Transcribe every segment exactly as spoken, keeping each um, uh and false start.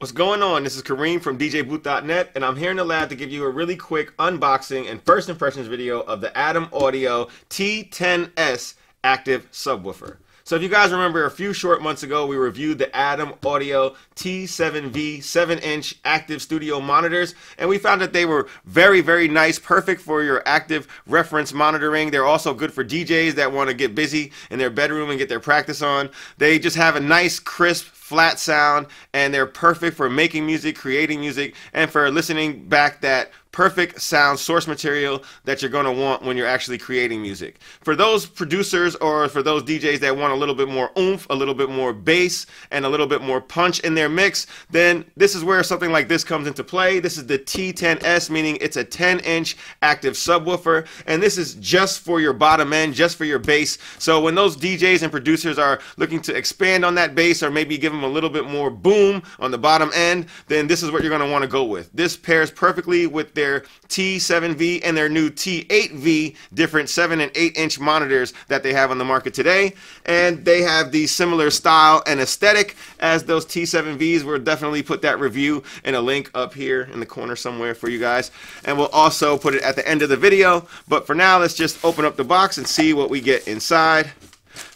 What's going on? This is Kareem from D J Booth dot net, and I'm here in the lab to give you a really quick unboxing and first impressions video of the Adam Audio T ten S active subwoofer. So if you guys remember, a few short months ago we reviewed the Adam Audio T seven V seven inch active studio monitors, and we found that they were very very nice, perfect for your active reference monitoring. They're also good for D Js that want to get busy in their bedroom and get their practice on. They just have a nice crisp flat sound, and they're perfect for making music, creating music, and for listening back that perfect sound source material that you're going to want when you're actually creating music. For those producers or for those D Js that want a little bit more oomph, a little bit more bass, and a little bit more punch in their mix, then this is where something like this comes into play. This is the T ten S, meaning it's a ten inch active subwoofer, and this is just for your bottom end, just for your bass. So when those D Js and producers are looking to expand on that bass, or maybe give them a little bit more boom on the bottom end, then this is what you're going to want to go with. This pairs perfectly with their T seven V and their new T eight V different seven and eight inch monitors that they have on the market today, and they have the similar style and aesthetic as those T seven Vs. We'll definitely put that review and a link up here in the corner somewhere for you guys, and we'll also put it at the end of the video. But for now, let's just open up the box and see what we get inside.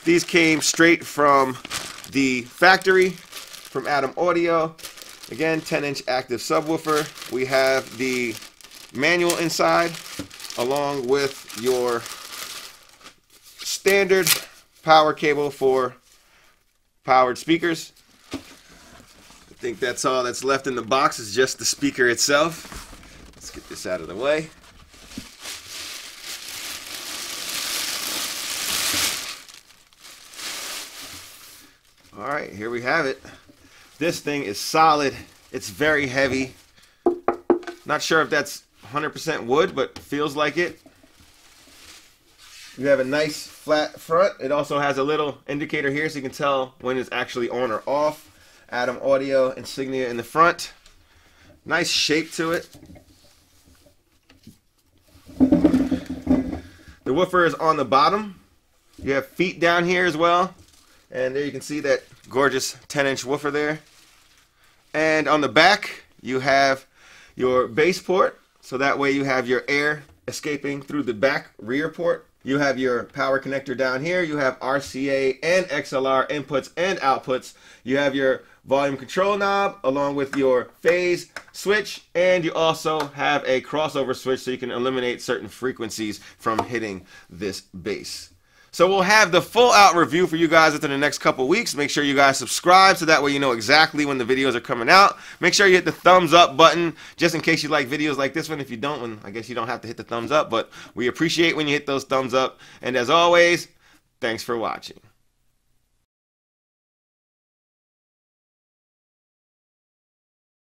These came straight from the factory from Adam Audio. Again, ten inch active subwoofer. We have the manual inside, along with your standard power cable for powered speakers. I think that's all that's left in the box, is just the speaker itself. Let's get this out of the way. All right, here we have it. This thing is solid. It's very heavy. Not sure if that's one hundred percent wood, but feels like it. You have a nice flat front. It also has a little indicator here so you can tell when it's actually on or off. Adam Audio insignia in the front. Nice shape to it. The woofer is on the bottom. You have feet down here as well. And there you can see that gorgeous ten inch woofer there. And on the back, you have your bass port. So that way you have your air escaping through the back rear port. You have your power connector down here. You have R C A and X L R inputs and outputs. You have your volume control knob along with your phase switch. And you also have a crossover switch so you can eliminate certain frequencies from hitting this bass. So we'll have the full out review for you guys within the next couple weeks. Make sure you guys subscribe so that way you know exactly when the videos are coming out. Make sure you hit the thumbs up button just in case you like videos like this one. If you don't, then I guess you don't have to hit the thumbs up, but we appreciate when you hit those thumbs up. And as always, thanks for watching.